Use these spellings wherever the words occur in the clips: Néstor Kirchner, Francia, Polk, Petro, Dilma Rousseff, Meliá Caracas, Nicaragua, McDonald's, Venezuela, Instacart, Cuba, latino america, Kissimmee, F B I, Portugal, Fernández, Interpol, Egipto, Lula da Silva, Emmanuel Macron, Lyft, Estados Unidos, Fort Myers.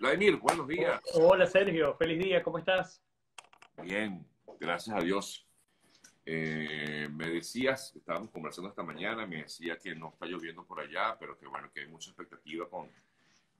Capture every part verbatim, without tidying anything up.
Vladimir, buenos días. Hola Sergio, feliz día, ¿cómo estás? Bien, gracias a Dios. Eh, me decías, estábamos conversando esta mañana, me decía que no está lloviendo por allá, pero que bueno, que hay mucha expectativa con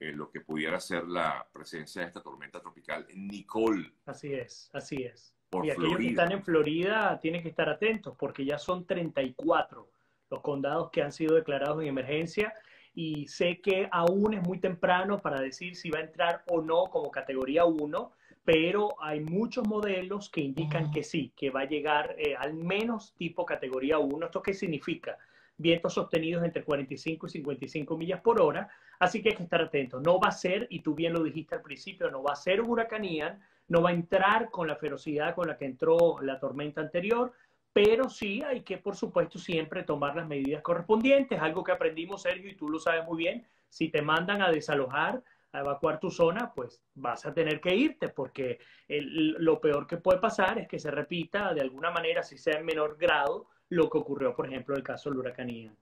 eh, lo que pudiera ser la presencia de esta tormenta tropical Nicole. Así es, así es. Y aquellos Florida. que están en Florida tienen que estar atentos porque ya son treinta y cuatro los condados que han sido declarados en emergencia y sé que aún es muy temprano para decir si va a entrar o no como categoría uno, pero hay muchos modelos que indican que sí, que va a llegar eh, al menos tipo categoría uno. ¿Esto qué significa? Vientos sostenidos entre cuarenta y cinco y cincuenta y cinco millas por hora, así que hay que estar atentos. No va a ser, y tú bien lo dijiste al principio, no va a ser un huracán Ian, no va a entrar con la ferocidad con la que entró la tormenta anterior, pero sí hay que, por supuesto, siempre tomar las medidas correspondientes, algo que aprendimos, Sergio, y tú lo sabes muy bien. Si te mandan a desalojar, a evacuar tu zona, pues vas a tener que irte, porque el, lo peor que puede pasar es que se repita de alguna manera, si sea en menor grado, lo que ocurrió, por ejemplo, en el caso del huracán Ian.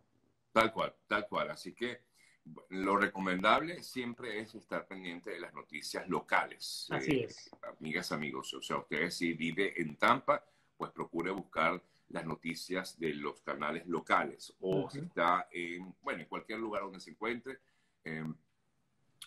Tal cual, tal cual. Así que lo recomendable siempre es estar pendiente de las noticias locales. Así eh, es. Amigas, amigos, o sea, ustedes si vive en Tampa, pues procure buscar las noticias de los canales locales. O uh-huh. si está en, bueno, en cualquier lugar donde se encuentre, eh,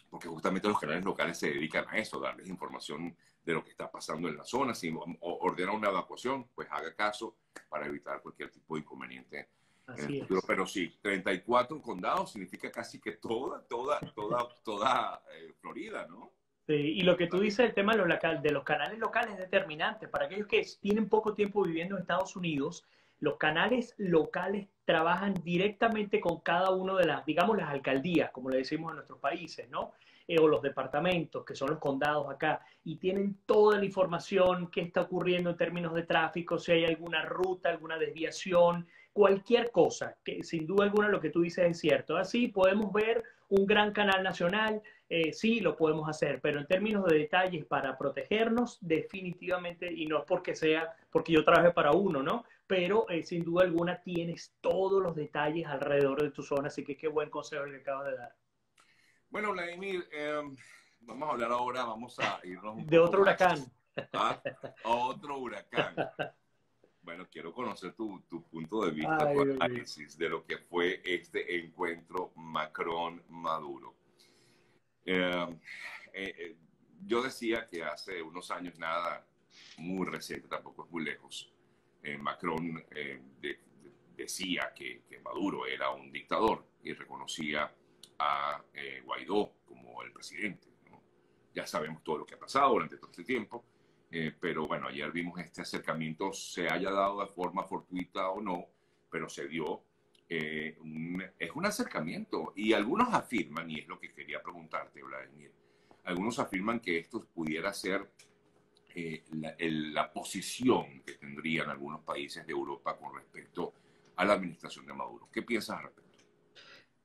porque justamente los canales locales se dedican a eso, darles información de lo que está pasando en la zona. Si ordena una evacuación, pues haga caso para evitar cualquier tipo de inconveniente. Así es. Pero sí, treinta y cuatro condados significa casi que toda, toda, toda, toda eh, Florida, ¿no? Sí, y lo que tú dices, el tema de los, local, de los canales locales es determinante. Para aquellos que tienen poco tiempo viviendo en Estados Unidos, los canales locales trabajan directamente con cada uno de las, digamos, las alcaldías, como le decimos en nuestros países, ¿no? Eh, o los departamentos, que son los condados acá, y tienen toda la información, qué está ocurriendo en términos de tráfico, si hay alguna ruta, alguna desviación, cualquier cosa, que sin duda alguna lo que tú dices es cierto. Así podemos ver un gran canal nacional, eh, sí lo podemos hacer, pero en términos de detalles para protegernos, definitivamente, y no es porque sea, porque yo trabajé para uno, ¿no? Pero eh, sin duda alguna tienes todos los detalles alrededor de tu zona, así que qué buen consejo que acabas de dar. Bueno, Vladimir, eh, vamos a hablar ahora, vamos a irnos un de otro huracán. A, a otro huracán. Bueno, quiero conocer tu, tu punto de vista, ay, tu análisis de lo que fue este encuentro Macron-Maduro. Eh, eh, eh, yo decía que hace unos años, nada muy reciente, tampoco es muy lejos, eh, Macron eh, de, de, decía que, que Maduro era un dictador y reconocía a eh, Guaidó como el presidente, ¿no? Ya sabemos todo lo que ha pasado durante todo este tiempo. Eh, pero bueno, ayer vimos este acercamiento, se haya dado de forma fortuita o no, pero se dio. Eh, un, es un acercamiento y algunos afirman, y es lo que quería preguntarte, Vladimir, algunos afirman que esto pudiera ser eh, la, el, la posición que tendrían algunos países de Europa con respecto a la administración de Maduro. ¿Qué piensas al respecto?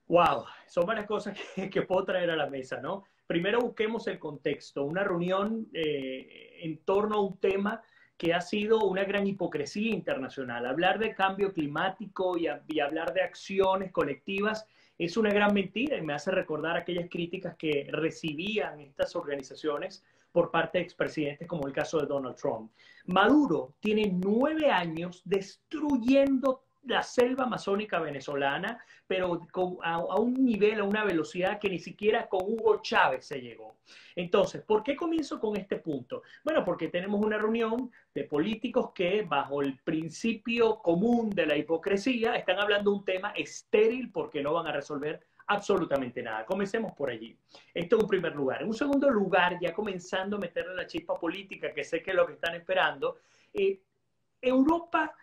Wow, son varias cosas que, que puedo traer a la mesa, ¿no? Primero busquemos el contexto, una reunión eh, en torno a un tema que ha sido una gran hipocresía internacional. Hablar de cambio climático y, a, y hablar de acciones colectivas es una gran mentira y me hace recordar aquellas críticas que recibían estas organizaciones por parte de expresidentes como el caso de Donald Trump. Maduro tiene nueve años destruyendo todo la selva amazónica venezolana, pero con, a, a un nivel, a una velocidad que ni siquiera con Hugo Chávez se llegó. Entonces, ¿por qué comienzo con este punto? Bueno, porque tenemos una reunión de políticos que, bajo el principio común de la hipocresía, están hablando de un tema estéril porque no van a resolver absolutamente nada. Comencemos por allí. Esto en un primer lugar. En un segundo lugar, ya comenzando a meterle la chispa política, que sé que es lo que están esperando, eh, Europa...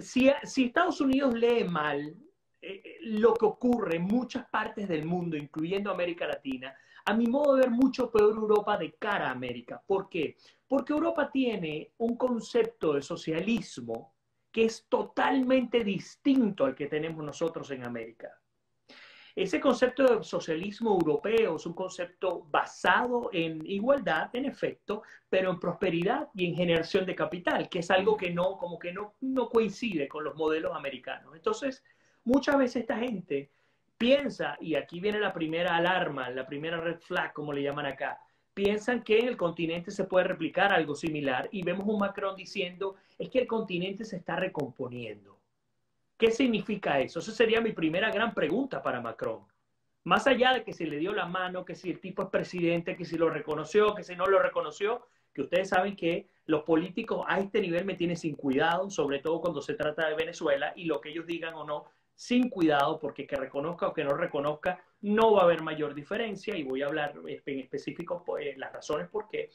Si, si Estados Unidos lee mal eh, lo que ocurre en muchas partes del mundo, incluyendo América Latina, a mi modo de ver, mucho peor Europa de cara a América. ¿Por qué? Porque Europa tiene un concepto de socialismo que es totalmente distinto al que tenemos nosotros en América. Ese concepto de socialismo europeo es un concepto basado en igualdad, en efecto, pero en prosperidad y en generación de capital, que es algo que no, como que no, no coincide con los modelos americanos. Entonces, muchas veces esta gente piensa, y aquí viene la primera alarma, la primera red flag, como le llaman acá, piensan que en el continente se puede replicar algo similar, y vemos un Macron diciendo, es que el continente se está recomponiendo. ¿Qué significa eso? Esa sería mi primera gran pregunta para Macron. Más allá de que si le dio la mano, que si el tipo es presidente, que si lo reconoció, que si no lo reconoció, que ustedes saben que los políticos a este nivel me tienen sin cuidado, sobre todo cuando se trata de Venezuela, y lo que ellos digan o no, sin cuidado, porque que reconozca o que no reconozca, no va a haber mayor diferencia, y voy a hablar en específico pues, las razones por qué.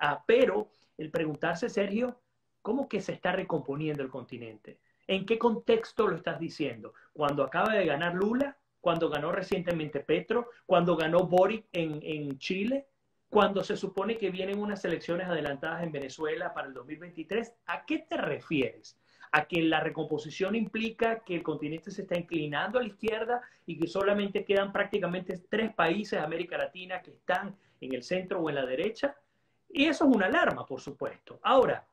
Ah, pero el preguntarse, Sergio, ¿cómo que se está recomponiendo el continente? ¿En qué contexto lo estás diciendo? Cuando acaba de ganar Lula, cuando ganó recientemente Petro, cuando ganó Boric en, en Chile, cuando se supone que vienen unas elecciones adelantadas en Venezuela para el dos mil veintitrés, ¿a qué te refieres? ¿A que la recomposición implica que el continente se está inclinando a la izquierda y que solamente quedan prácticamente tres países de América Latina que están en el centro o en la derecha? Y eso es una alarma, por supuesto. Ahora,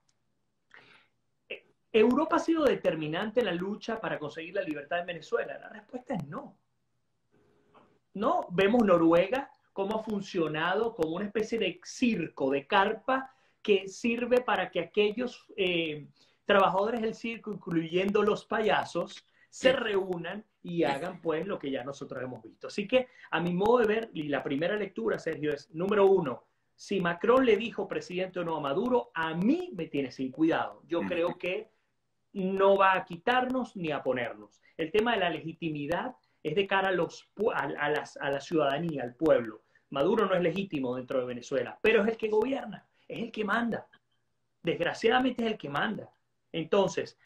¿Europa ha sido determinante en la lucha para conseguir la libertad en Venezuela? La respuesta es no. No, vemos Noruega, cómo ha funcionado como una especie de circo, de carpa, que sirve para que aquellos eh, trabajadores del circo, incluyendo los payasos, se reúnan y hagan pues lo que ya nosotros hemos visto. Así que, a mi modo de ver, y la primera lectura, Sergio, es, número uno, si Macron le dijo presidente o no a Maduro, a mí me tiene sin cuidado. Yo creo que no va a quitarnos ni a ponernos. El tema de la legitimidad es de cara a, los, a, a, las, a la ciudadanía, al pueblo. Maduro no es legítimo dentro de Venezuela, pero es el que gobierna, es el que manda. Desgraciadamente es el que manda. Entonces,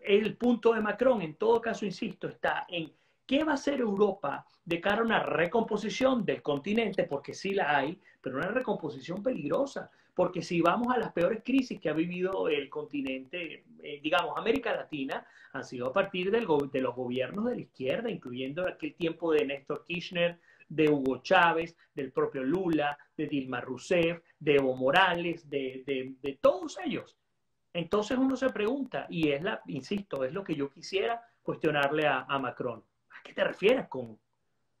el punto de Macron, en todo caso, insisto, está en qué va a hacer Europa de cara a una recomposición del continente, porque sí la hay, pero una recomposición peligrosa, porque si vamos a las peores crisis que ha vivido el continente, eh, digamos, América Latina, han sido a partir del go de los gobiernos de la izquierda, incluyendo aquel tiempo de Néstor Kirchner, de Hugo Chávez, del propio Lula, de Dilma Rousseff, de Evo Morales, de, de, de todos ellos. Entonces uno se pregunta, y es la, insisto, es lo que yo quisiera cuestionarle a, a Macron. ¿A qué te refieres con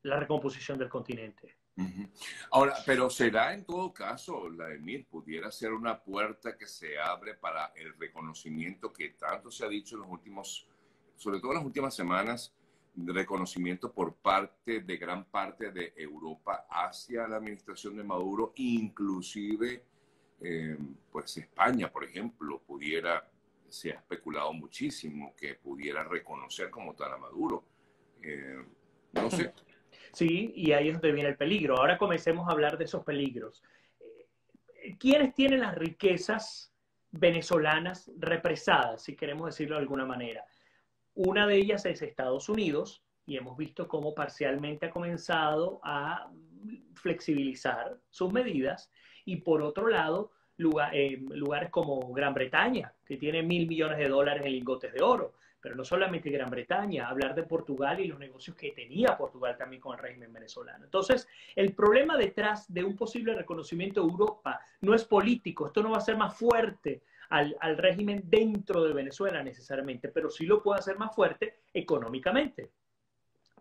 la recomposición del continente? Uh-huh. Ahora, pero será en todo caso, Vladimir, pudiera ser una puerta que se abre para el reconocimiento que tanto se ha dicho en los últimos, sobre todo en las últimas semanas, reconocimiento por parte de gran parte de Europa hacia la administración de Maduro, inclusive eh, pues España, por ejemplo, pudiera, se ha especulado muchísimo que pudiera reconocer como tal a Maduro. Eh, no sé. Sí, y ahí es donde viene el peligro. Ahora comencemos a hablar de esos peligros. ¿Quiénes tienen las riquezas venezolanas represadas, si queremos decirlo de alguna manera? Una de ellas es Estados Unidos, y hemos visto cómo parcialmente ha comenzado a flexibilizar sus medidas. Y por otro lado, lugar, eh, lugares como Gran Bretaña, que tiene mil millones de dólares en lingotes de oro. Pero no solamente Gran Bretaña, hablar de Portugal y los negocios que tenía Portugal también con el régimen venezolano. Entonces, el problema detrás de un posible reconocimiento de Europa no es político, esto no va a ser más fuerte al, al régimen dentro de Venezuela necesariamente, pero sí lo puede hacer más fuerte económicamente.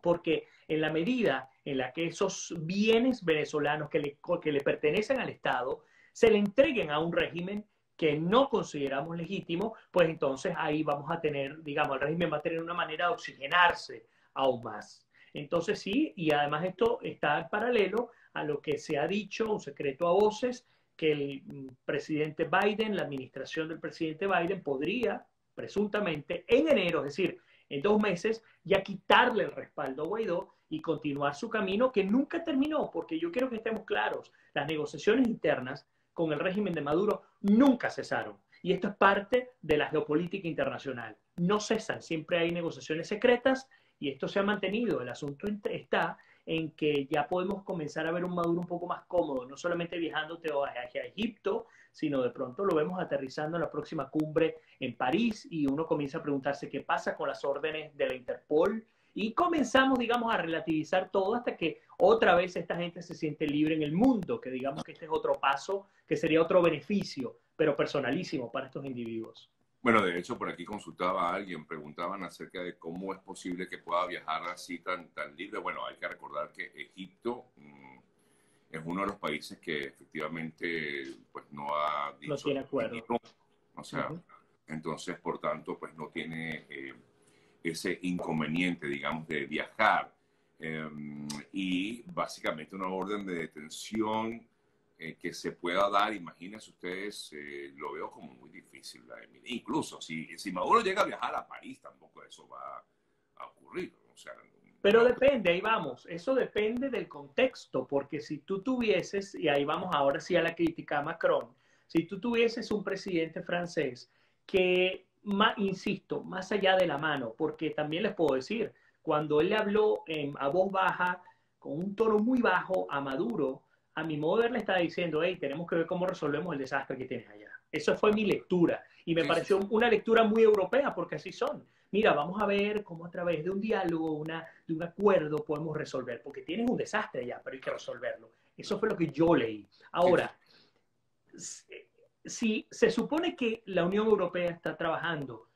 Porque en la medida en la que esos bienes venezolanos que le, que le pertenecen al Estado se le entreguen a un régimen que no consideramos legítimo, pues entonces ahí vamos a tener, digamos, el régimen va a tener una manera de oxigenarse aún más. Entonces sí, y además esto está en paralelo a lo que se ha dicho, un secreto a voces, que el presidente Biden, la administración del presidente Biden podría, presuntamente, en enero, es decir, en dos meses, ya quitarle el respaldo a Guaidó y continuar su camino que nunca terminó, porque yo quiero que estemos claros, las negociaciones internas con el régimen de Maduro nunca cesaron. Y esto es parte de la geopolítica internacional. No cesan, siempre hay negociaciones secretas y esto se ha mantenido. El asunto está en que ya podemos comenzar a ver un Maduro un poco más cómodo, no solamente viajando hacia Egipto, sino de pronto lo vemos aterrizando en la próxima cumbre en París y uno comienza a preguntarse qué pasa con las órdenes de la Interpol. Y comenzamos, digamos, a relativizar todo hasta que otra vez esta gente se siente libre en el mundo, que digamos que este es otro paso, que sería otro beneficio, pero personalísimo para estos individuos. Bueno, de hecho, por aquí consultaba a alguien, preguntaban acerca de cómo es posible que pueda viajar así tan, tan libre. Bueno, hay que recordar que Egipto mmm, es uno de los países que efectivamente pues no ha dicho... No tiene acuerdo. O sea, uh-huh. entonces, por tanto, pues no tiene eh, ese inconveniente, digamos, de viajar. Eh, y básicamente una orden de detención... que se pueda dar, imagínense ustedes, eh, lo veo como muy difícil. Incluso si, si Maduro llega a viajar a París, tampoco eso va a ocurrir. O sea, pero depende, ahí vamos, eso depende del contexto, porque si tú tuvieses, y ahí vamos ahora sí a la crítica a Macron, si tú tuvieses un presidente francés que, ma, insisto, más allá de la mano, porque también les puedo decir, cuando él le habló en, a voz baja, con un tono muy bajo a Maduro, a mi modo de ver, le estaba diciendo, hey, tenemos que ver cómo resolvemos el desastre que tienes allá. Eso fue mi lectura. Y me sí, pareció sí. una lectura muy europea, porque así son. Mira, vamos a ver cómo a través de un diálogo, una, de un acuerdo, podemos resolver. Porque tienes un desastre allá, pero hay que resolverlo. Eso fue lo que yo leí. Ahora, sí. si, si se supone que la Unión Europea está trabajando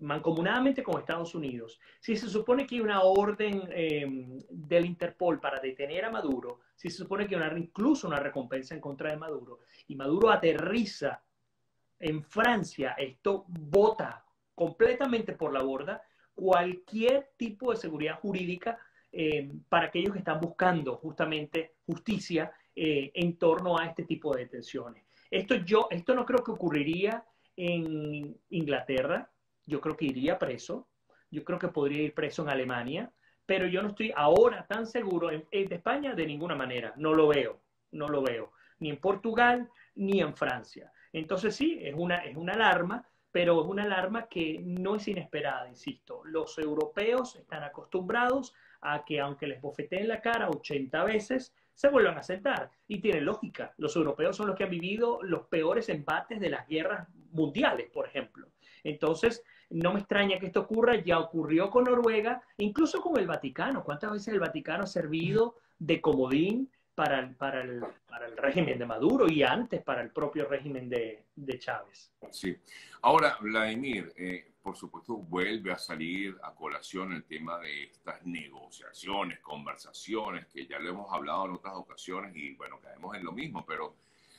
mancomunadamente con Estados Unidos, si se supone que hay una orden eh, del Interpol para detener a Maduro, si se supone que hay una, incluso una recompensa en contra de Maduro, y Maduro aterriza en Francia, esto bota completamente por la borda cualquier tipo de seguridad jurídica eh, para aquellos que están buscando justamente justicia eh, en torno a este tipo de detenciones. Esto, yo, esto no creo que ocurriría en Inglaterra. Yo creo que iría preso, yo creo que podría ir preso en Alemania, pero yo no estoy ahora tan seguro en, en, de España de ninguna manera, no lo veo, no lo veo, ni en Portugal ni en Francia. Entonces sí, es una, es una alarma, pero es una alarma que no es inesperada, insisto. Los europeos están acostumbrados a que aunque les bofeteen la cara ochenta veces, se vuelvan a sentar. Y tiene lógica, los europeos son los que han vivido los peores embates de las guerras mundiales, por ejemplo. Entonces, no me extraña que esto ocurra, ya ocurrió con Noruega, incluso con el Vaticano. ¿Cuántas veces el Vaticano ha servido de comodín para el, para el, para el régimen de Maduro y antes para el propio régimen de, de Chávez? Sí. Ahora, Vladimir, eh, por supuesto, vuelve a salir a colación el tema de estas negociaciones, conversaciones, que ya lo hemos hablado en otras ocasiones y, bueno, caemos en lo mismo, pero,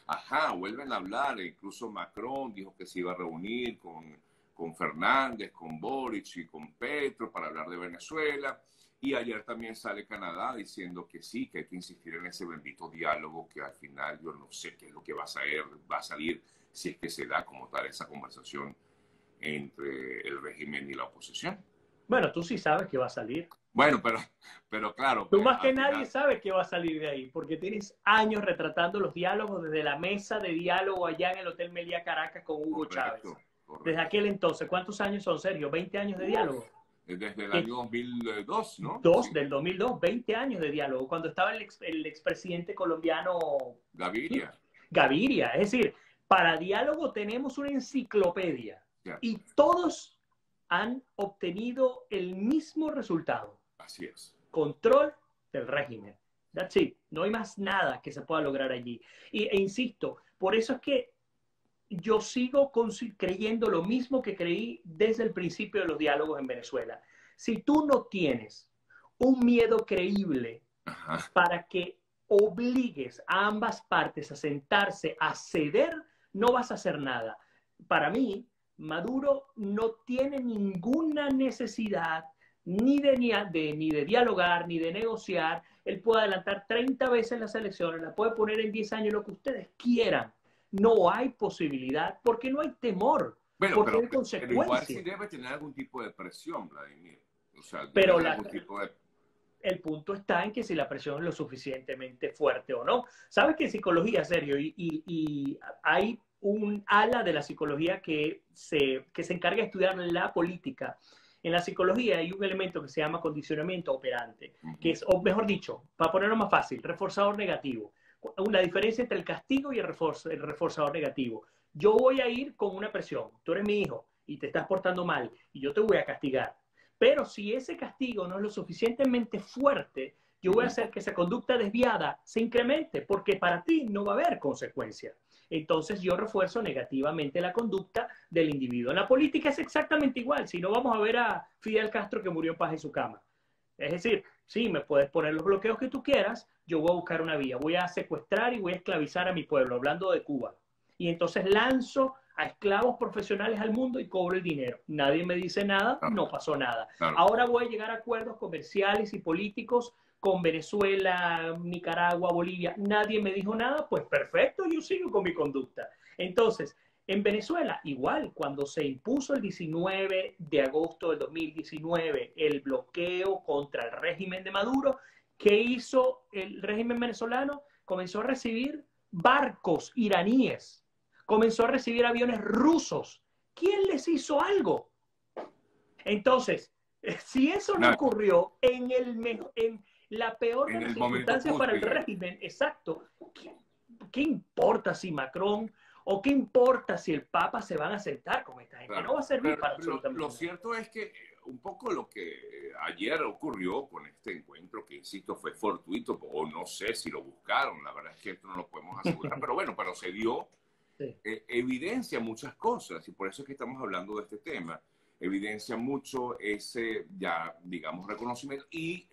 ajá, vuelven a hablar. Incluso Macron dijo que se iba a reunir con... con Fernández, con Boric y con Petro para hablar de Venezuela. Y ayer también sale Canadá diciendo que sí, que hay que insistir en ese bendito diálogo, que al final yo no sé qué es lo que va a salir, va a salir si es que se da como tal esa conversación entre el régimen y la oposición. Bueno, tú sí sabes que va a salir. Bueno, pero, pero claro. Tú más que nadie sabes que va a salir de ahí, porque tienes años retratando los diálogos desde la mesa de diálogo allá en el Hotel Meliá Caracas con Hugo Chávez. Correcto. Desde aquel entonces, ¿cuántos años son, Sergio? ¿veinte años de diálogo? Desde el año dos mil dos, ¿no? Dos, sí. Del dos mil dos, veinte años de diálogo, cuando estaba el, ex, el expresidente colombiano... Gaviria. Gaviria, es decir, para diálogo tenemos una enciclopedia. Yeah. Y todos han obtenido el mismo resultado. Así es. Control del régimen. That's it. No hay más nada que se pueda lograr allí. Y, e insisto, por eso es que yo sigo creyendo lo mismo que creí desde el principio de los diálogos en Venezuela. Si tú no tienes un miedo creíble Ajá. para que obligues a ambas partes a sentarse, a ceder, no vas a hacer nada. Para mí, Maduro no tiene ninguna necesidad ni de, ni de, ni de dialogar, ni de negociar. Él puede adelantar treinta veces las elecciones, la puede poner en diez años, lo que ustedes quieran. No hay posibilidad, porque no hay temor, bueno, porque pero, hay consecuencias. Pero igual sí debe tener algún tipo de presión, Vladimir. O sea, pero la, tipo de... el punto está en que si la presión es lo suficientemente fuerte o no. ¿Sabes que en psicología, Sergio? Y, y, y hay un ala de la psicología que se, que se encarga de estudiar la política. En la psicología hay un elemento que se llama condicionamiento operante, uh-huh. que es, o mejor dicho, para ponerlo más fácil, reforzador negativo. Una diferencia entre el castigo y el, reforzo, el reforzador negativo. Yo voy a ir con una presión. Tú eres mi hijo y te estás portando mal y yo te voy a castigar. Pero si ese castigo no es lo suficientemente fuerte, yo voy a hacer que esa conducta desviada se incremente porque para ti no va a haber consecuencia. entonces yo refuerzo negativamente la conducta del individuo. En la política es exactamente igual, si no vamos a ver a Fidel Castro que murió en paz en su cama. Es decir, sí, me puedes poner los bloqueos que tú quieras, yo voy a buscar una vía, voy a secuestrar y voy a esclavizar a mi pueblo, hablando de Cuba. Y entonces lanzo a esclavos profesionales al mundo y cobro el dinero. Nadie me dice nada, claro. No pasó nada. Claro. Ahora voy a llegar a acuerdos comerciales y políticos con Venezuela, Nicaragua, Bolivia. Nadie me dijo nada, pues perfecto, yo sigo con mi conducta. Entonces, en Venezuela, igual, cuando se impuso el diecinueve de agosto del dos mil diecinueve el bloqueo contra el régimen de Maduro, ¿qué hizo el régimen venezolano? Comenzó a recibir barcos iraníes, comenzó a recibir aviones rusos. ¿Quién les hizo algo? Entonces, si eso no, no ocurrió en, el, en la peor de las circunstancias para el régimen, exacto, ¿qué, qué importa si Macron... ¿O qué importa si el Papa se van a sentar con esta gente? Claro, no va a servir claro, para absolutamente. Lo, lo cierto es que eh, un poco lo que ayer ocurrió con este encuentro, que insisto fue fortuito, o no sé si lo buscaron, la verdad es que esto no lo podemos asegurar, pero bueno, pero se dio sí. eh, evidencia muchas cosas, y por eso es que estamos hablando de este tema. Evidencia mucho ese, ya digamos, reconocimiento, y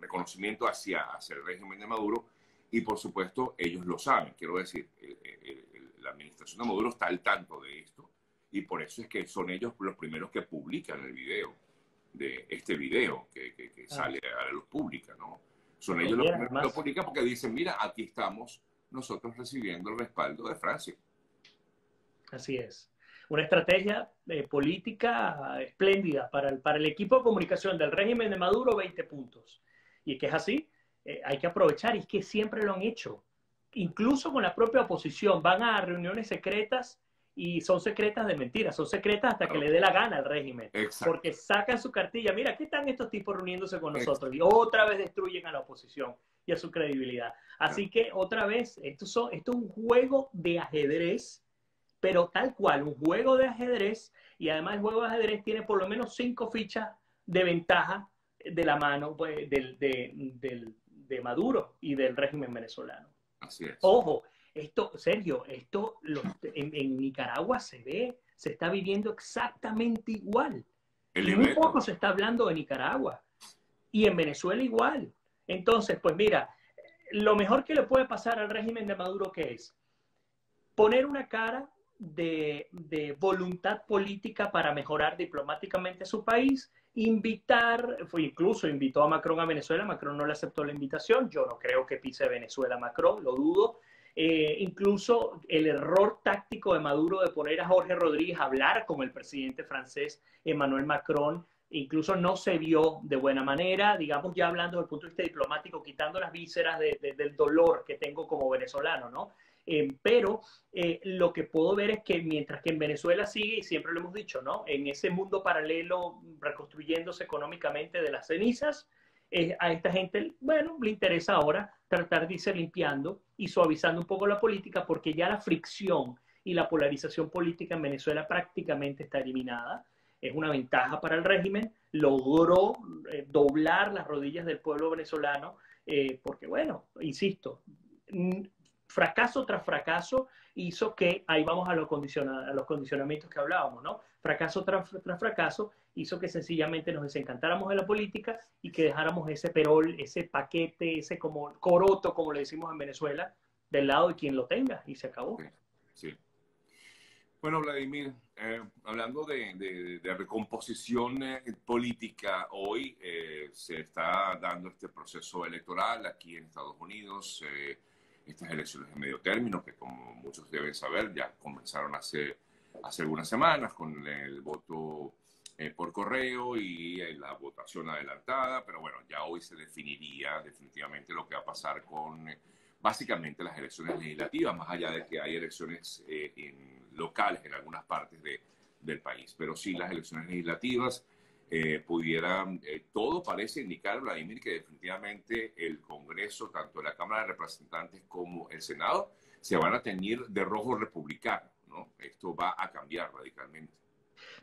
reconocimiento hacia, hacia el régimen de Maduro, y por supuesto ellos lo saben, quiero decir, el, el, la administración de Maduro está al tanto de esto y por eso es que son ellos los primeros que publican el video, de este video que, que, que ah, sale a la luz pública, ¿no? Son ellos los primeros que lo publican porque dicen, mira, aquí estamos nosotros recibiendo el respaldo de Francia. Así es. Una estrategia eh, política espléndida para el, para el equipo de comunicación del régimen de Maduro, veinte puntos. Y que es así, eh, hay que aprovechar y es que siempre lo han hecho. Incluso con la propia oposición, van a reuniones secretas y son secretas de mentiras, son secretas hasta que le dé la gana al régimen. Exacto. Porque sacan su cartilla, mira, aquí están estos tipos reuniéndose con nosotros. Exacto. Y otra vez destruyen a la oposición y a su credibilidad. Así que otra vez, esto, son, esto es un juego de ajedrez, pero tal cual, un juego de ajedrez, y además el juego de ajedrez tiene por lo menos cinco fichas de ventaja de la mano pues, del, de, del, de Maduro y del régimen venezolano. Así es. Ojo, esto, Sergio, esto los, en, en Nicaragua se ve, se está viviendo exactamente igual. Y muy poco se está hablando de Nicaragua. Y en Venezuela igual. Entonces, pues mira, lo mejor que le puede pasar al régimen de Maduro, ¿qué es? Poner una cara de, de voluntad política para mejorar diplomáticamente su país, invitar, fue incluso invitó a Macron a Venezuela, Macron no le aceptó la invitación, yo no creo que pise Venezuela Macron, lo dudo, eh, incluso el error táctico de Maduro de poner a Jorge Rodríguez a hablar con el presidente francés Emmanuel Macron, incluso no se vio de buena manera, digamos ya hablando desde el punto de vista diplomático, quitando las vísceras de, de, del dolor que tengo como venezolano, ¿no? Eh, pero eh, lo que puedo ver es que mientras que en Venezuela sigue, y siempre lo hemos dicho, ¿no? En ese mundo paralelo reconstruyéndose económicamente de las cenizas, eh, a esta gente, bueno, le interesa ahora tratar de irse limpiando y suavizando un poco la política porque ya la fricción y la polarización política en Venezuela prácticamente está eliminada. Es una ventaja para el régimen, logró eh, doblar las rodillas del pueblo venezolano eh, porque, bueno, insisto, fracaso tras fracaso hizo que, ahí vamos a los, condiciona, a los condicionamientos que hablábamos, ¿no? Fracaso tras, tras fracaso hizo que sencillamente nos desencantáramos de la política y que dejáramos ese perol, ese paquete, ese como coroto, como le decimos en Venezuela, del lado de quien lo tenga, y se acabó. Sí. Sí. Bueno, Vladimir, eh, hablando de, de, de recomposición eh, política, hoy eh, se está dando este proceso electoral aquí en Estados Unidos, eh, estas elecciones de medio término, que como muchos deben saber, ya comenzaron hace, hace algunas semanas con el voto eh, por correo y eh, la votación adelantada, pero bueno, ya hoy se definiría definitivamente lo que va a pasar con eh, básicamente las elecciones legislativas, más allá de que hay elecciones eh, en, locales en algunas partes de, del país. Pero sí, las elecciones legislativas eh, pudieran, eh, todo parece indicar, Vladimir, que definitivamente el Congreso, tanto la Cámara de Representantes como el Senado, se van a teñir de rojo republicano, ¿no? Esto va a cambiar radicalmente.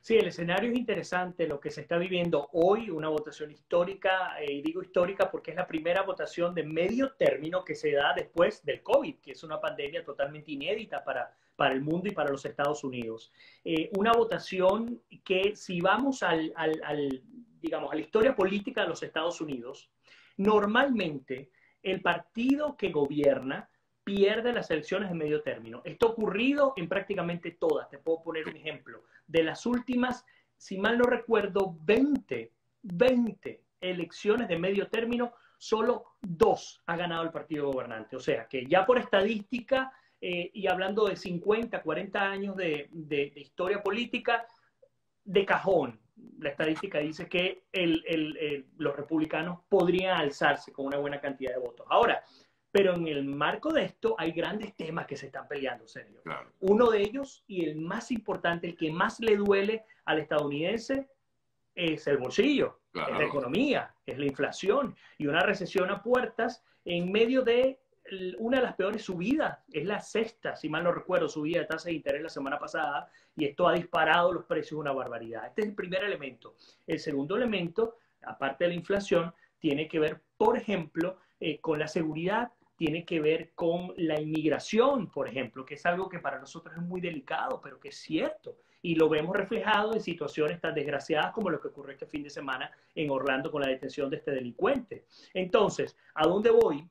Sí, el escenario es interesante, lo que se está viviendo hoy, una votación histórica, eh, y digo histórica porque es la primera votación de medio término que se da después del COVID, que es una pandemia totalmente inédita para, para el mundo y para los Estados Unidos. Eh, una votación que, si vamos al, al, al, digamos, a la historia política de los Estados Unidos, normalmente el partido que gobierna pierde las elecciones de medio término. Esto ha ocurrido en prácticamente todas. Te puedo poner un ejemplo. De las últimas, si mal no recuerdo, veinte, veinte elecciones de medio término, solo dos ha ganado el partido gobernante. O sea, que ya por estadística, eh, y hablando de cincuenta, cuarenta años de, de, de historia política, de cajón, la estadística dice que el, el, el, los republicanos podrían alzarse con una buena cantidad de votos. Ahora, pero en el marco de esto hay grandes temas que se están peleando, Sergio. Claro. Uno de ellos, y el más importante, el que más le duele al estadounidense, es el bolsillo, claro, es la economía, es la inflación. Y una recesión a puertas en medio de una de las peores subidas, es la sexta, si mal no recuerdo, subida de tasas de interés la semana pasada, y esto ha disparado los precios una barbaridad. Este es el primer elemento. El segundo elemento, aparte de la inflación, tiene que ver, por ejemplo, eh, con la seguridad, tiene que ver con la inmigración, por ejemplo, que es algo que para nosotros es muy delicado, pero que es cierto. Y lo vemos reflejado en situaciones tan desgraciadas como lo que ocurrió este fin de semana en Orlando con la detención de este delincuente. Entonces, ¿a dónde voy?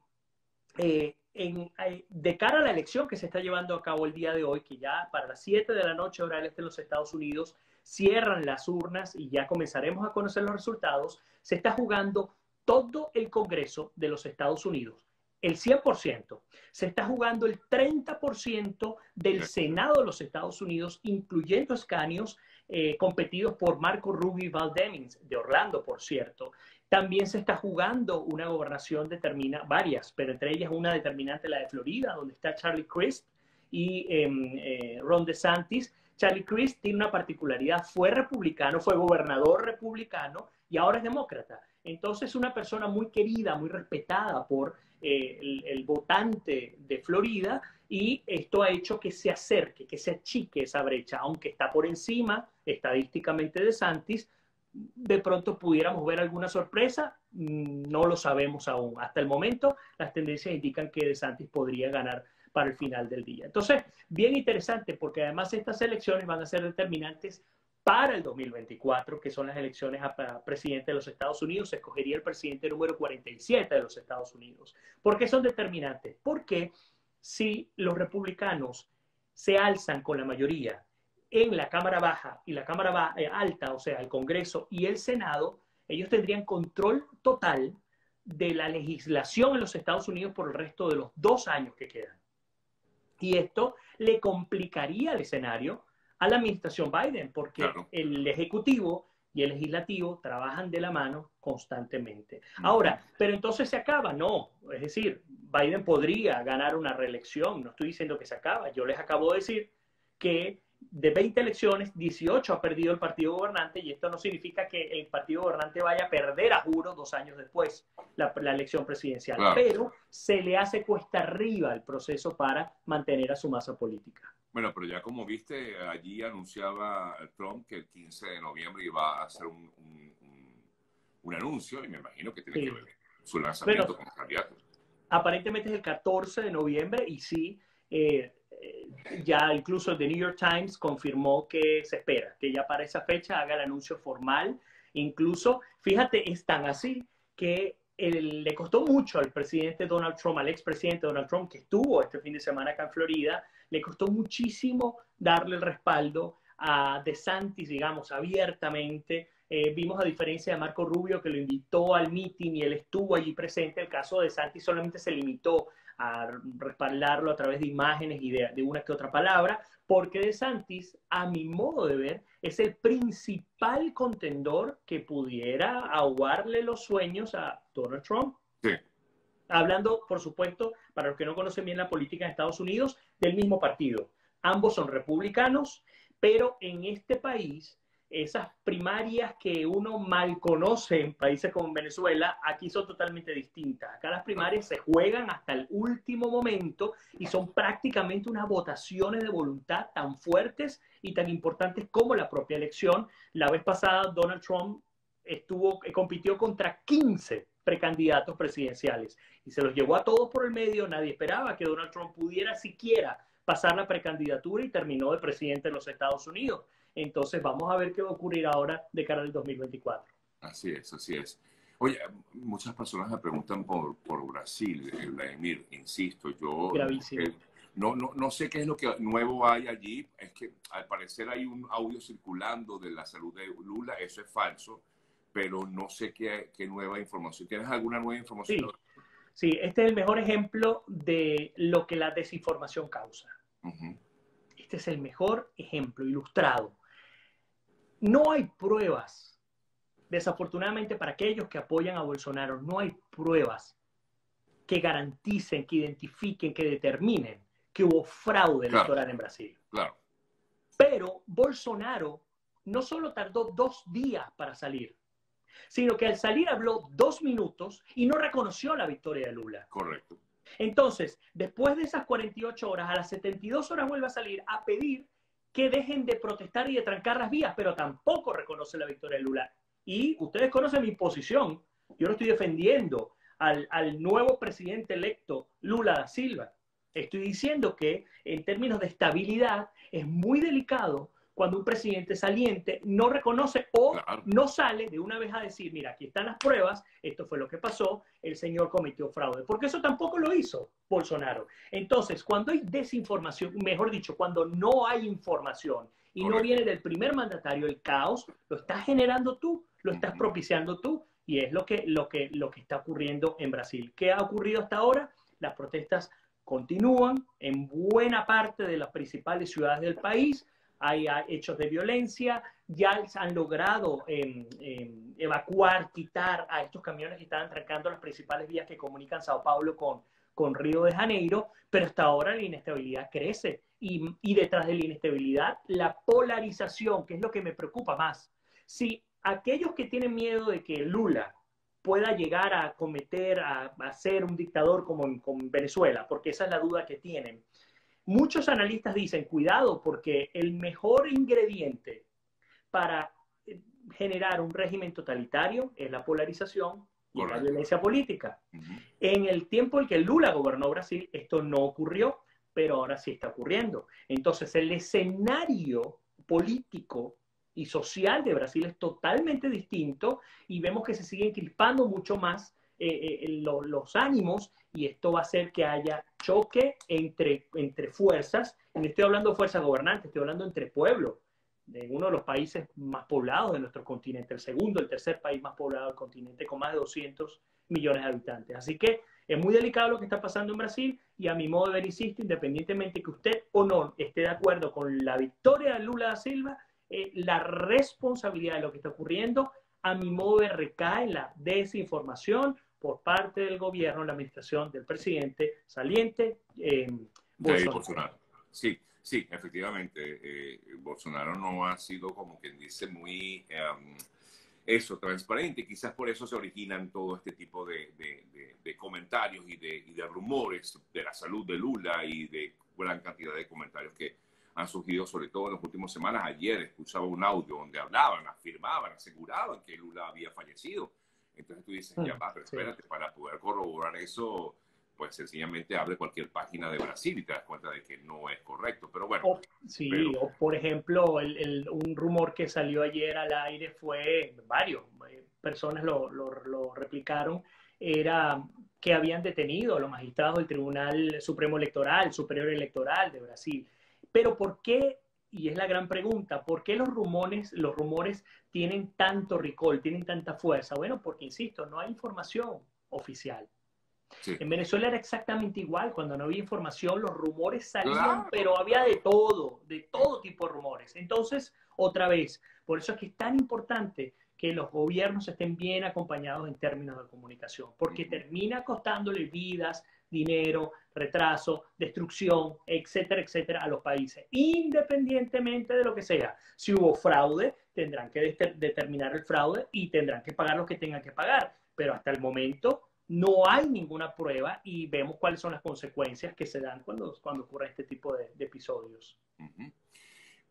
Eh, en, eh, de cara a la elección que se está llevando a cabo el día de hoy, que ya para las siete de la noche hora este en los Estados Unidos, cierran las urnas y ya comenzaremos a conocer los resultados, se está jugando todo el Congreso de los Estados Unidos. El cien por ciento. Se está jugando el treinta por ciento del Senado de los Estados Unidos, incluyendo escaños eh, competidos por Marco Rubio y Val Demings, de Orlando, por cierto. También se está jugando una gobernación determina, varias, pero entre ellas una determinante, la de Florida, donde está Charlie Crist y eh, eh, Ron DeSantis. Charlie Crist tiene una particularidad, fue republicano, fue gobernador republicano y ahora es demócrata. Entonces, una persona muy querida, muy respetada por eh, el, el votante de Florida, y esto ha hecho que se acerque, que se achique esa brecha, aunque está por encima estadísticamente de DeSantis. De pronto pudiéramos ver alguna sorpresa, no lo sabemos aún. Hasta el momento, las tendencias indican que DeSantis podría ganar para el final del día. Entonces, bien interesante, porque además estas elecciones van a ser determinantes para el dos mil veinticuatro, que son las elecciones a presidente de los Estados Unidos. Se escogería el presidente número cuarenta y siete de los Estados Unidos. ¿Por qué son determinantes? Porque si los republicanos se alzan con la mayoría en la Cámara Baja y la Cámara Alta, o sea, el Congreso y el Senado, ellos tendrían control total de la legislación en los Estados Unidos por el resto de los dos años que quedan. Y esto le complicaría el escenario a la administración Biden, porque claro, el Ejecutivo y el Legislativo trabajan de la mano constantemente. Ahora, ¿pero entonces se acaba? No, es decir, Biden podría ganar una reelección, no estoy diciendo que se acaba, yo les acabo de decir que de veinte elecciones, dieciocho ha perdido el partido gobernante, y esto no significa que el partido gobernante vaya a perder a juro dos años después la, la elección presidencial, claro, pero se le hace cuesta arriba el proceso para mantener a su masa política. Bueno, pero ya como viste, allí anunciaba Trump que el quince de noviembre iba a hacer un, un, un, un anuncio, y me imagino que tiene sí. que ver su lanzamiento bueno, con candidatos. Aparentemente es el catorce de noviembre, y sí, eh, eh, ya incluso el The New York Times confirmó que se espera, que ya para esa fecha haga el anuncio formal. Incluso, fíjate, es tan así que el, le costó mucho al presidente Donald Trump, al expresidente Donald Trump, que estuvo este fin de semana acá en Florida. Le costó muchísimo darle el respaldo a DeSantis, digamos, abiertamente. Eh, vimos, a diferencia de Marco Rubio, que lo invitó al mitin y él estuvo allí presente. El caso de DeSantis solamente se limitó a respaldarlo a través de imágenes y de, de una que otra palabra, porque DeSantis, a mi modo de ver, es el principal contendor que pudiera aguarle los sueños a Donald Trump. Sí. Hablando, por supuesto, para los que no conocen bien la política de Estados Unidos, del mismo partido. Ambos son republicanos, pero en este país esas primarias que uno mal conoce en países como Venezuela, aquí son totalmente distintas. Acá las primarias se juegan hasta el último momento y son prácticamente unas votaciones de voluntad tan fuertes y tan importantes como la propia elección. La vez pasada Donald Trump estuvo, compitió contra quince precandidatos presidenciales y se los llevó a todos por el medio. Nadie esperaba que Donald Trump pudiera siquiera pasar la precandidatura y terminó de presidente de los Estados Unidos. Entonces vamos a ver qué va a ocurrir ahora de cara al dos mil veinticuatro. Así es, así es. Oye, muchas personas me preguntan por, por Brasil, Vladimir, insisto, yo... Gravísimo. Eh, no, no, no sé qué es lo que nuevo hay allí, es que al parecer hay un audio circulando de la salud de Lula, eso es falso, pero no sé qué, qué nueva información. ¿Tienes alguna nueva información? Sí. sí, este es el mejor ejemplo de lo que la desinformación causa. Uh-huh. Este es el mejor ejemplo ilustrado. No hay pruebas, desafortunadamente para aquellos que apoyan a Bolsonaro, no hay pruebas que garanticen, que identifiquen, que determinen que hubo fraude claro, electoral en Brasil. Claro. Pero Bolsonaro no solo tardó dos días para salir, sino que al salir habló dos minutos y no reconoció la victoria de Lula. Correcto. Entonces, después de esas cuarenta y ocho horas, a las setenta y dos horas vuelve a salir a pedir que dejen de protestar y de trancar las vías, pero tampoco reconoce la victoria de Lula. Y ustedes conocen mi posición. Yo no estoy defendiendo al, al nuevo presidente electo, Lula da Silva. Estoy diciendo que en términos de estabilidad es muy delicado cuando un presidente saliente no reconoce o claro. no sale de una vez a decir, mira, aquí están las pruebas, esto fue lo que pasó, el señor cometió fraude. Porque eso tampoco lo hizo Bolsonaro. Entonces, cuando hay desinformación, mejor dicho, cuando no hay información y Correcto. no viene del primer mandatario, el caos lo estás generando tú, lo estás uh-huh. propiciando tú, y es lo que, lo que, lo que está ocurriendo en Brasil. ¿Qué ha ocurrido hasta ahora? Las protestas continúan en buena parte de las principales ciudades del país. Hay hechos de violencia, ya han logrado eh, eh, evacuar, quitar a estos camiones que estaban trancando las principales vías que comunican Sao Paulo con, con Río de Janeiro, pero hasta ahora la inestabilidad crece y, y detrás de la inestabilidad la polarización, que es lo que me preocupa más. Si aquellos que tienen miedo de que Lula pueda llegar a cometer, a, a ser un dictador como en, como en Venezuela, porque esa es la duda que tienen, muchos analistas dicen, cuidado, porque el mejor ingrediente para generar un régimen totalitario es la polarización y Correcto. la violencia política. Uh-huh. En el tiempo en que Lula gobernó Brasil, esto no ocurrió, pero ahora sí está ocurriendo. Entonces, el escenario político y social de Brasil es totalmente distinto y vemos que se siguen crispando mucho más Eh, eh, lo, los ánimos, y esto va a hacer que haya choque entre, entre fuerzas, y no estoy hablando de fuerzas gobernantes, estoy hablando entre pueblos, de uno de los países más poblados de nuestro continente, el segundo, el tercer país más poblado del continente, con más de doscientos millones de habitantes. Así que es muy delicado lo que está pasando en Brasil, y a mi modo de ver, insisto, independientemente que usted o no esté de acuerdo con la victoria de Lula da Silva, eh, la responsabilidad de lo que está ocurriendo, a mi modo de ver, recae en la desinformación por parte del gobierno, la administración del presidente saliente, eh, Bolsonaro. Bolsonaro. Sí, sí, efectivamente. Eh, Bolsonaro no ha sido, como quien dice, muy um, eso, transparente. Quizás por eso se originan todo este tipo de, de, de, de comentarios y de, y de rumores de la salud de Lula y de gran cantidad de comentarios que han surgido, sobre todo en las últimas semanas. Ayer escuchaba un audio donde hablaban, afirmaban, aseguraban que Lula había fallecido. Entonces tú dices, ya va, pero espérate, sí. para poder corroborar eso, pues sencillamente abre cualquier página de Brasil y te das cuenta de que no es correcto. Pero bueno. O, sí, pero... o por ejemplo, el, el, un rumor que salió ayer al aire fue, varios eh, personas lo, lo, lo replicaron, era que habían detenido a los magistrados del Tribunal Supremo Electoral, Superior Electoral de Brasil. Pero ¿por qué? Y es la gran pregunta, ¿por qué los rumores, los rumores tienen tanto recall, tienen tanta fuerza? Bueno, porque, insisto, no hay información oficial. Sí. En Venezuela era exactamente igual, cuando no había información, los rumores salían, claro. pero había de todo, de todo tipo de rumores. Entonces, otra vez, por eso es que es tan importante que los gobiernos estén bien acompañados en términos de comunicación, porque uh-huh. termina costándole vidas, dinero, retraso, destrucción, etcétera, etcétera, a los países, independientemente de lo que sea. Si hubo fraude, tendrán que determinar el fraude y tendrán que pagar los que tengan que pagar. Pero hasta el momento no hay ninguna prueba y vemos cuáles son las consecuencias que se dan cuando, cuando ocurre este tipo de, de episodios. Uh-huh.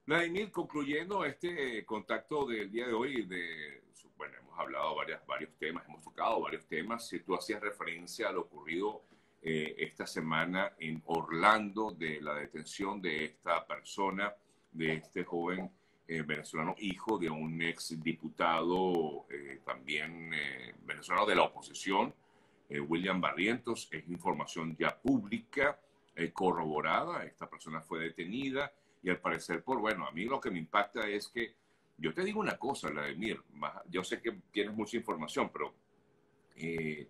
Vladimir, concluyendo este contacto del día de hoy, de, bueno, hemos hablado varias, varios temas, hemos tocado varios temas. Si tú hacías referencia a lo ocurrido eh, esta semana en Orlando, de la detención de esta persona, de este joven eh, venezolano, hijo de un ex diputado eh, también eh, venezolano de la oposición, eh, William Barrientos, es información ya pública, eh, corroborada. Esta persona fue detenida. Y al parecer, por bueno, a mí lo que me impacta es que, yo te digo una cosa, Vladimir, yo sé que tienes mucha información, pero eh,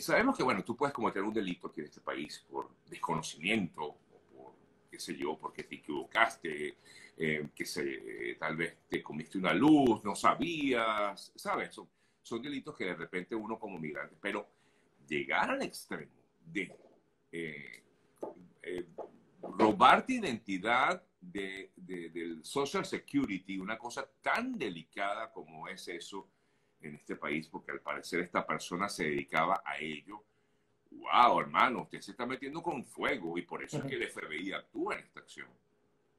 sabemos que, bueno, tú puedes cometer un delito aquí en este país por desconocimiento, o por, qué sé yo, porque te equivocaste, eh, que se, eh, tal vez te comiste una luz, no sabías, ¿sabes? Son, son delitos que de repente uno como migrante, pero llegar al extremo de eh, eh, robarte identidad, De, de, del Social Security, una cosa tan delicada como es eso en este país, porque al parecer esta persona se dedicaba a ello. ¡Wow, hermano! Usted se está metiendo con fuego y por eso es que el F B I actúa en esta acción.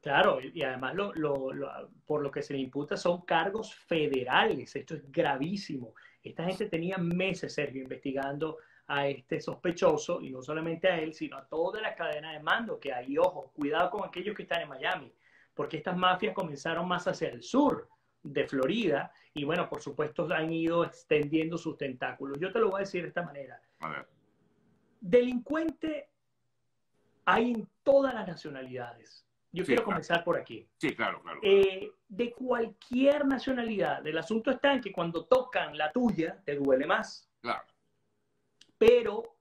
Claro, y además lo, lo, lo, por lo que se le imputa son cargos federales. Esto es gravísimo. Esta gente tenía meses, Sergio, investigando a este sospechoso, y no solamente a él, sino a toda la cadena de mando que hay. Ojo, cuidado con aquellos que están en Miami, porque estas mafias comenzaron más hacia el sur de Florida, y bueno, por supuesto han ido extendiendo sus tentáculos. Yo te lo voy a decir de esta manera. A ver. Delincuente hay en todas las nacionalidades. Yo sí, quiero claro. comenzar por aquí. Sí, claro, claro. claro. Eh, de cualquier nacionalidad. El asunto está en que cuando tocan la tuya, te duele más. Claro. Pero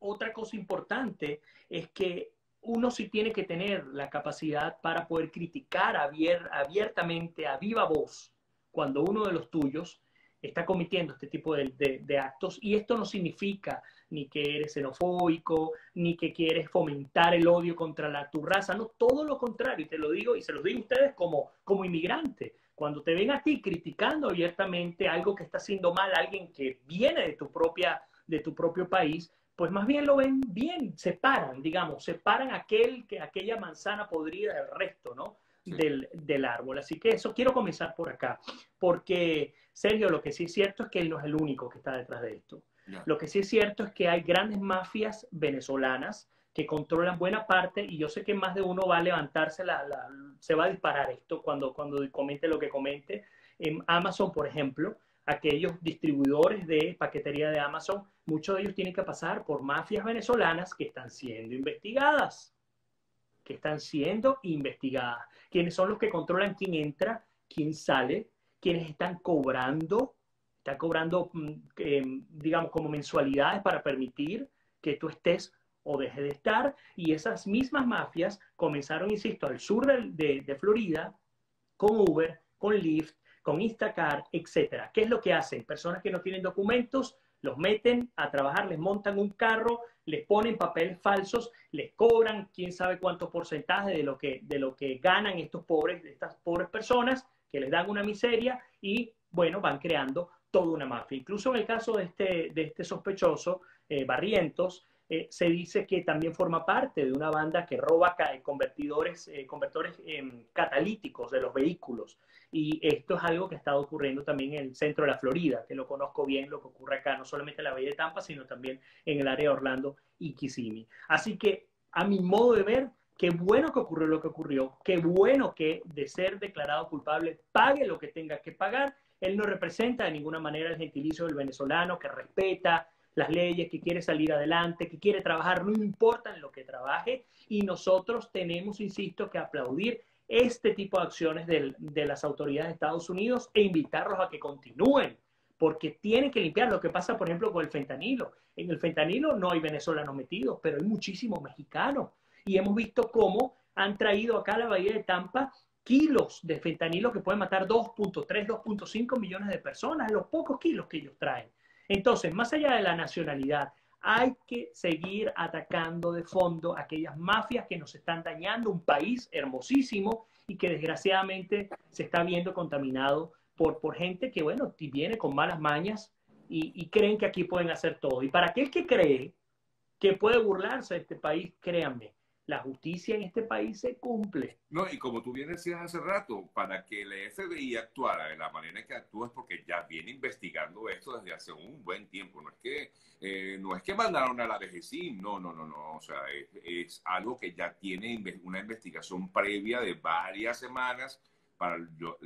otra cosa importante es que uno sí tiene que tener la capacidad para poder criticar abier- abiertamente, a viva voz, cuando uno de los tuyos está cometiendo este tipo de, de, de actos. Y esto no significa ni que eres xenofóbico, ni que quieres fomentar el odio contra la, tu raza. No, todo lo contrario. Y te lo digo, y se los digo a ustedes como, como inmigrante. Cuando te ven a ti criticando abiertamente algo que está haciendo mal, alguien que viene de tu propia de tu propio país, pues más bien lo ven bien, separan, digamos, separan aquel, que, aquella manzana podrida del resto, ¿no? Sí. Del, del árbol. Así que eso, quiero comenzar por acá, porque, Sergio, lo que sí es cierto es que él no es el único que está detrás de esto. No. Lo que sí es cierto es que hay grandes mafias venezolanas que controlan buena parte, y yo sé que más de uno va a levantarse, la, la, se va a disparar esto cuando, cuando comente lo que comente. En Amazon, por ejemplo, aquellos distribuidores de paquetería de Amazon, muchos de ellos tienen que pasar por mafias venezolanas que están siendo investigadas, que están siendo investigadas. ¿Quiénes son los que controlan quién entra, quién sale, quiénes están cobrando, están cobrando, eh, digamos, como mensualidades para permitir que tú estés o dejes de estar? Y esas mismas mafias comenzaron, insisto, al sur de, de, de Florida, con Uber, con Lyft, con Instacart, etcétera. ¿Qué es lo que hacen? Personas que no tienen documentos, los meten a trabajar, les montan un carro, les ponen papeles falsos, les cobran quién sabe cuántos porcentajes de lo que, de lo que ganan estos pobres, de estas pobres personas, que les dan una miseria y, bueno, van creando toda una mafia. Incluso en el caso de este, de este sospechoso, eh, Barrientos, eh, se dice que también forma parte de una banda que roba convertidores, eh, convertidores eh, catalíticos de los vehículos. Y esto es algo que ha estado ocurriendo también en el centro de la Florida, que lo conozco bien, lo que ocurre acá, no solamente en la Bahía de Tampa, sino también en el área de Orlando y Kissimmee. Así que, a mi modo de ver, qué bueno que ocurrió lo que ocurrió, qué bueno que, de ser declarado culpable, pague lo que tenga que pagar. Él no representa de ninguna manera el gentilicio del venezolano, que respeta las leyes, que quiere salir adelante, que quiere trabajar, no importa en lo que trabaje. Y nosotros tenemos, insisto, que aplaudir este tipo de acciones del, de las autoridades de Estados Unidos e invitarlos a que continúen, porque tienen que limpiar lo que pasa, por ejemplo, con el fentanilo. En el fentanilo no hay venezolanos metidos, pero hay muchísimos mexicanos. Y hemos visto cómo han traído acá a la Bahía de Tampa kilos de fentanilo que pueden matar dos punto tres, dos punto cinco millones de personas, los pocos kilos que ellos traen. Entonces, más allá de la nacionalidad, Hay que seguir atacando de fondo aquellas mafias que nos están dañando un país hermosísimo y que desgraciadamente se está viendo contaminado por, por gente que, bueno, viene con malas mañas y, y creen que aquí pueden hacer todo. Y para aquel que cree que puede burlarse de este país, créanme, la justicia en este país se cumple. No, y como tú bien decías hace rato, para que el F B I actuara de la manera en que actúa es porque ya viene investigando esto desde hace un buen tiempo. No es que, eh, no es que mandaron a la D G C I, no, no, no, no. O sea, es, es algo que ya tiene una investigación previa de varias semanas para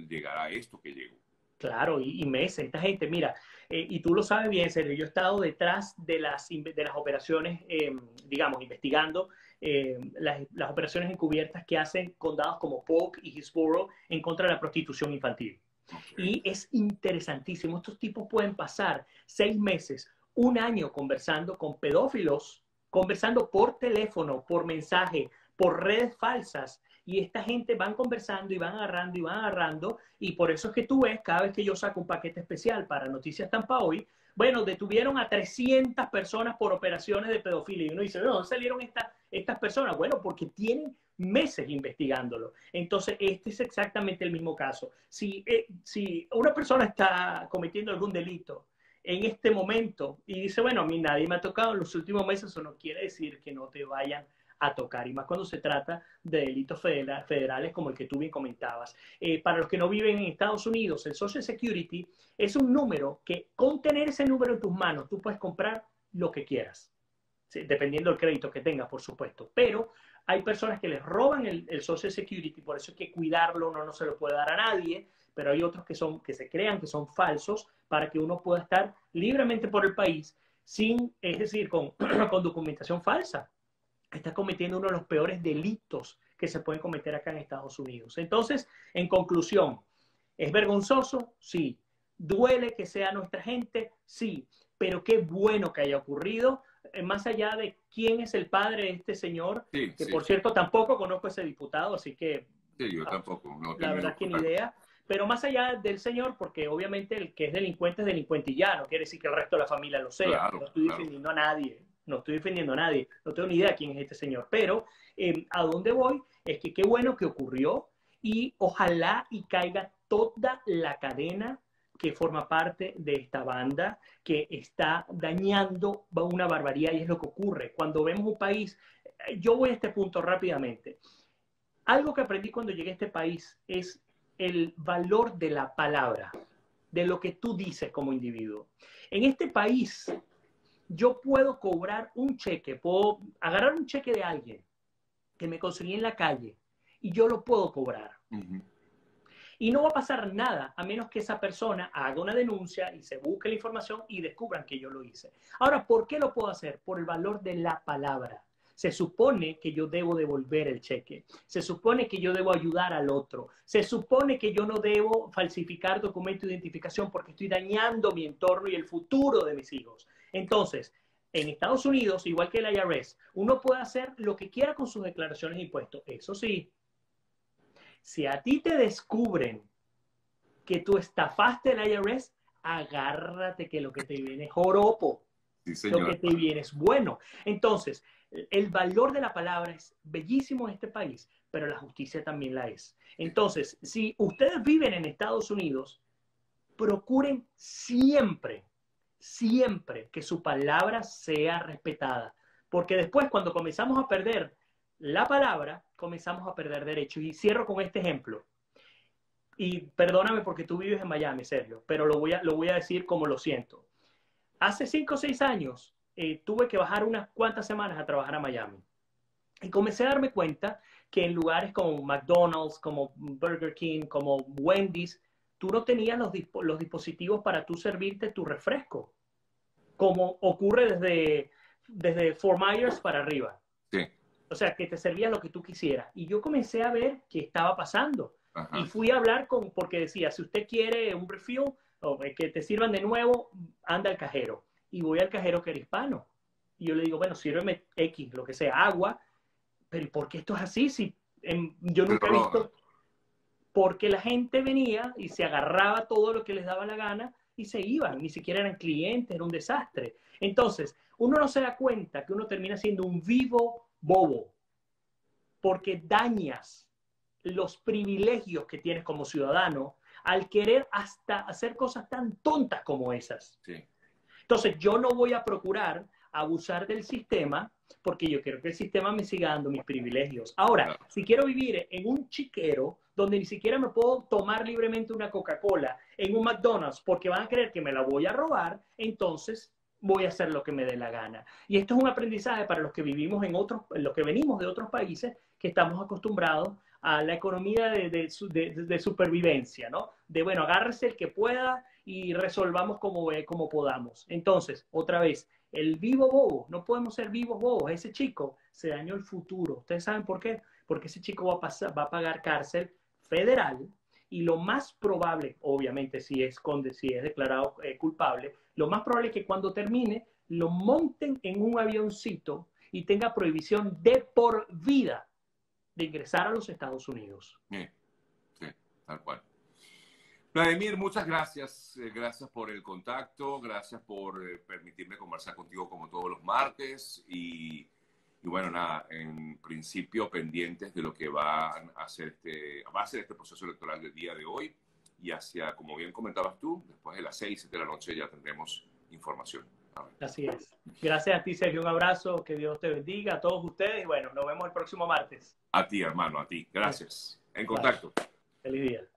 llegar a esto que llegó. Claro, y, y meses. Esta gente, mira, eh, y tú lo sabes bien, Sergio, yo he estado detrás de las, de las operaciones, eh, digamos, investigando eh, las, las operaciones encubiertas que hacen condados como Polk y Hillsborough en contra de la prostitución infantil. Okay. Y es interesantísimo. Estos tipos pueden pasar seis meses, un año conversando con pedófilos, conversando por teléfono, por mensaje, por redes falsas. Y esta gente van conversando y van agarrando y van agarrando. Y por eso es que tú ves, cada vez que yo saco un paquete especial para Noticias Tampa hoy, bueno, detuvieron a trescientas personas por operaciones de pedofilia. Y uno dice, ¿de dónde salieron esta, estas personas? Bueno, porque tienen meses investigándolo. Entonces, este es exactamente el mismo caso. Si, eh, si una persona está cometiendo algún delito en este momento y dice, bueno, a mí nadie me ha tocado en los últimos meses, eso no quiere decir que no te vayan a tocar, y más cuando se trata de delitos federales como el que tú bien comentabas. Eh, para los que no viven en Estados Unidos, el Social Security es un número que, con tener ese número en tus manos, tú puedes comprar lo que quieras, ¿sí? Dependiendo del crédito que tengas, por supuesto. Pero hay personas que les roban el, el Social Security, por eso hay que cuidarlo, no, no se lo puede dar a nadie, pero hay otros que, son, que se crean que son falsos para que uno pueda estar libremente por el país, sin, es decir, con, con documentación falsa. Está cometiendo uno de los peores delitos que se pueden cometer acá en Estados Unidos. Entonces, en conclusión, ¿es vergonzoso? Sí. ¿Duele que sea nuestra gente? Sí. Pero qué bueno que haya ocurrido, más allá de quién es el padre de este señor, sí, que sí, por cierto sí. tampoco conozco a ese diputado, así que... Sí, yo ah, tampoco. No la verdad que ni idea. Pero más allá del señor, porque obviamente el que es delincuente es delincuente y ya, no quiere decir que el resto de la familia lo sea. Claro, no estoy claro. defendiendo a nadie. No estoy defendiendo a nadie, no tengo ni idea quién es este señor, pero eh, a dónde voy es que qué bueno que ocurrió y ojalá y caiga toda la cadena que forma parte de esta banda que está dañando una barbarie y es lo que ocurre. Cuando vemos un país, yo voy a este punto rápidamente. Algo que aprendí cuando llegué a este país es el valor de la palabra, de lo que tú dices como individuo. En este país... yo puedo cobrar un cheque, puedo agarrar un cheque de alguien que me conseguí en la calle y yo lo puedo cobrar. Uh-huh. Y no va a pasar nada a menos que esa persona haga una denuncia y se busque la información y descubran que yo lo hice. Ahora, ¿por qué lo puedo hacer? Por el valor de la palabra. Se supone que yo debo devolver el cheque. Se supone que yo debo ayudar al otro. Se supone que yo no debo falsificar documento de identificación porque estoy dañando mi entorno y el futuro de mis hijos. Entonces, en Estados Unidos, igual que el I R S, uno puede hacer lo que quiera con sus declaraciones de impuestos. Eso sí, si a ti te descubren que tú estafaste el I R S, agárrate que lo que te viene es joropo. Sí, señor. Lo que te viene es bueno. Entonces, el valor de la palabra es bellísimo en este país, pero la justicia también la es. Entonces, si ustedes viven en Estados Unidos, procuren siempre... siempre que su palabra sea respetada, porque después cuando comenzamos a perder la palabra, comenzamos a perder derechos. Y cierro con este ejemplo. Y perdóname porque tú vives en Miami, Sergio, pero lo voy a, lo voy a decir como lo siento. Hace cinco o seis años eh, tuve que bajar unas cuantas semanas a trabajar a Miami. Y comencé a darme cuenta que en lugares como McDonald's, como Burger King, como Wendy's, tú no tenías los, disp los dispositivos para tú servirte tu refresco, como ocurre desde, desde Fort Myers para arriba. Sí. O sea, que te servías lo que tú quisieras. Y yo comencé a ver qué estaba pasando. Ajá. Y fui a hablar con, porque decía, si usted quiere un refill, o que te sirvan de nuevo, anda al cajero. Y voy al cajero que era hispano. Y yo le digo, bueno, sírveme X, lo que sea, agua. Pero ¿por qué esto es así? Si en, yo nunca he visto... Porque la gente venía y se agarraba todo lo que les daba la gana y se iban. Ni siquiera eran clientes, era un desastre. Entonces, uno no se da cuenta que uno termina siendo un vivo bobo porque dañas los privilegios que tienes como ciudadano al querer hasta hacer cosas tan tontas como esas. Sí. Entonces, yo no voy a procurar abusar del sistema porque yo quiero que el sistema me siga dando mis privilegios. Ahora, claro, si quiero vivir en un chiquero donde ni siquiera me puedo tomar libremente una Coca-Cola en un McDonald's porque van a creer que me la voy a robar, entonces voy a hacer lo que me dé la gana. Y esto es un aprendizaje para los que vivimos en otros, los que venimos de otros países que estamos acostumbrados a la economía de, de, de, de supervivencia, ¿no? De, bueno, agárrese el que pueda y resolvamos como, como podamos. Entonces, otra vez, el vivo bobo, no podemos ser vivos bobos. Ese chico se dañó el futuro. ¿Ustedes saben por qué? Porque ese chico va a, pasar, va a pagar cárcel federal y lo más probable, obviamente si es, con, si es declarado eh, culpable, lo más probable es que cuando termine lo monten en un avioncito y tenga prohibición de por vida de ingresar a los Estados Unidos. Sí, sí, tal cual. Vladimir, muchas gracias. Gracias por el contacto, gracias por permitirme conversar contigo como todos los martes. Y, y bueno, nada, en principio pendientes de lo que va a hacer este, va a ser este proceso electoral del día de hoy. Y hacia, como bien comentabas tú, después de las seis, siete de la noche ya tendremos información. Así es. Gracias a ti, Sergio. Un abrazo. Que Dios te bendiga a todos ustedes. Y bueno, nos vemos el próximo martes. A ti, hermano, a ti. Gracias. En contacto. Bye. Feliz día.